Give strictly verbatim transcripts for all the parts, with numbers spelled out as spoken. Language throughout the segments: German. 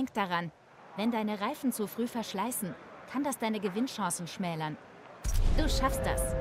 Denk daran, wenn deine Reifen zu früh verschleißen, kann das deine Gewinnchancen schmälern. Du schaffst das.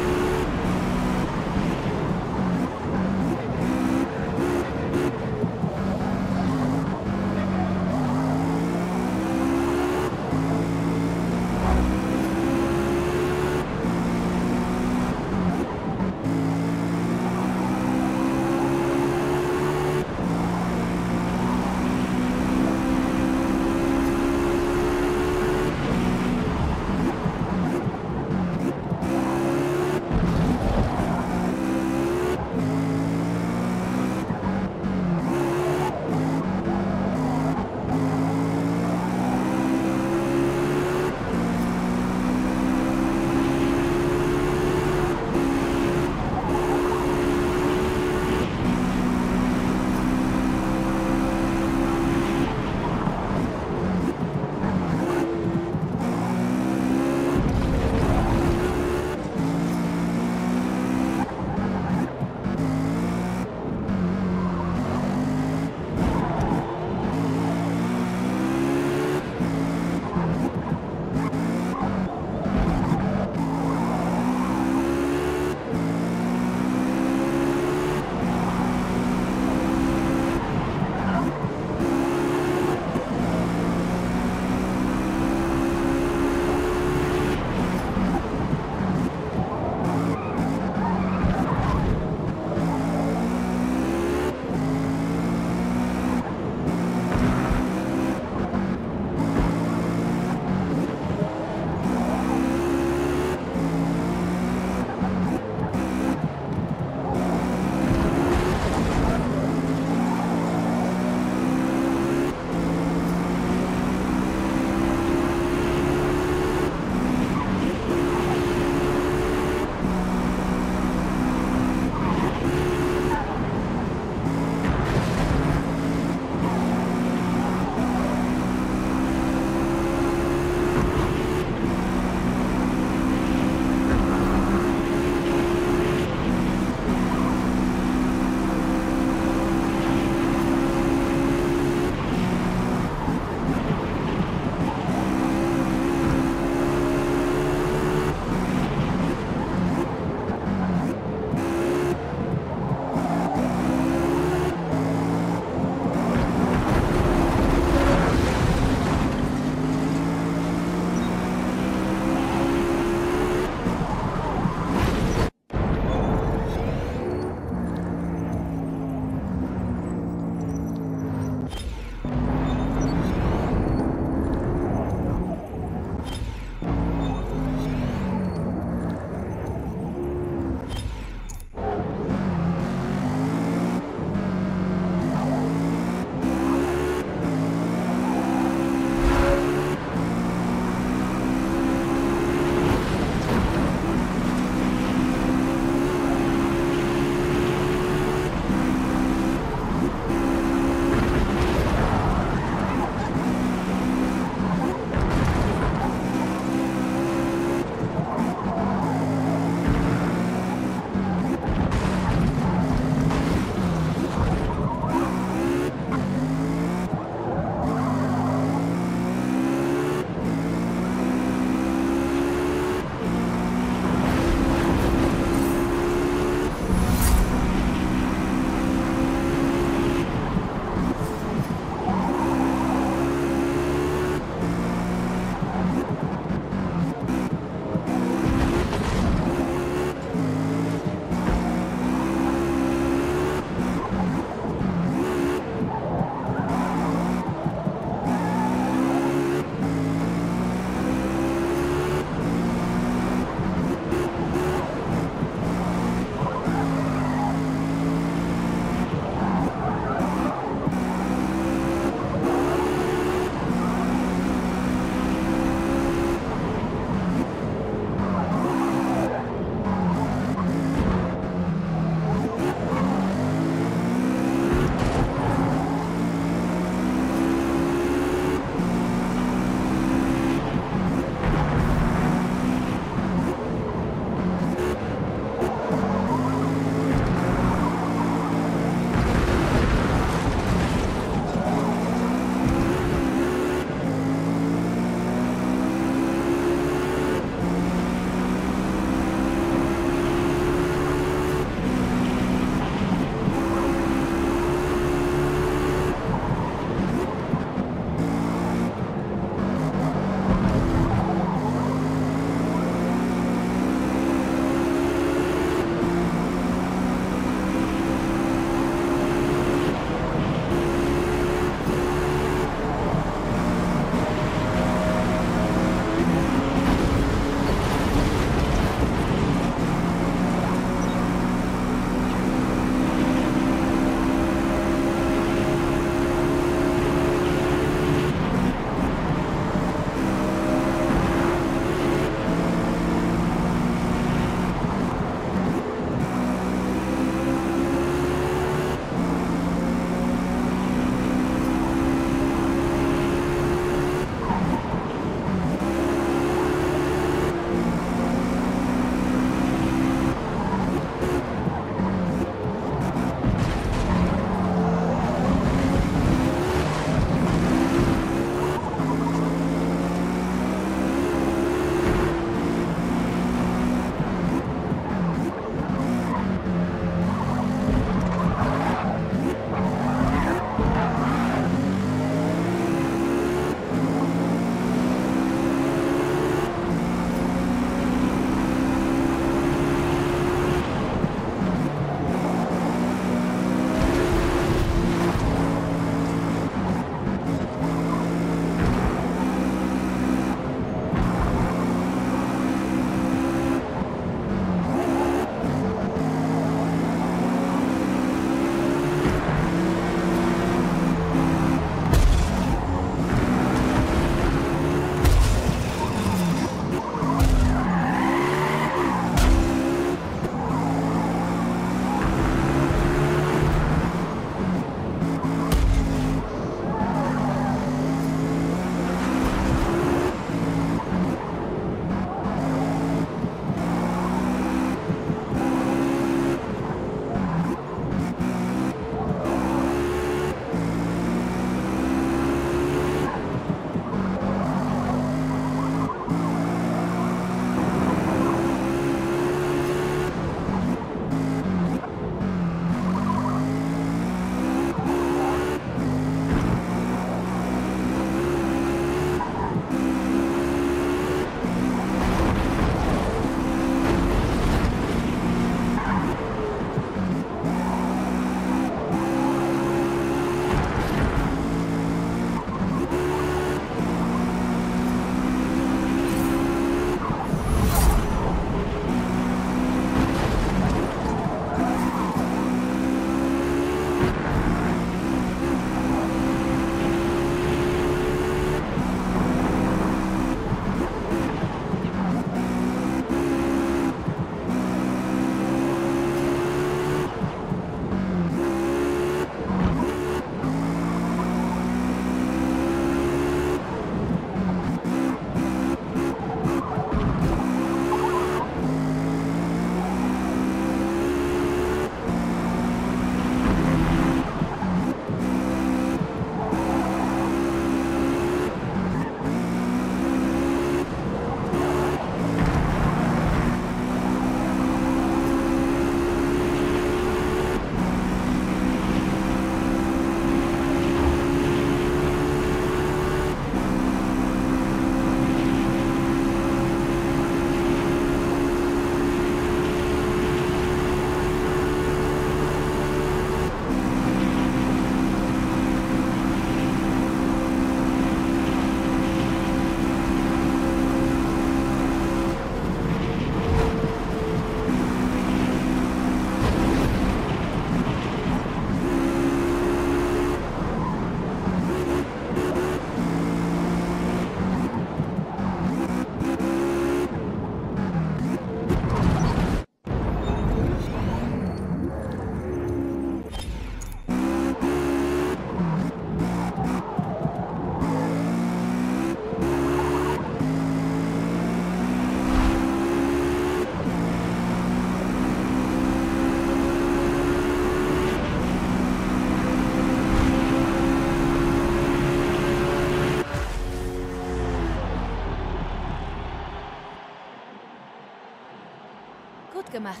gemacht.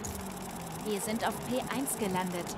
Wir sind auf P eins gelandet.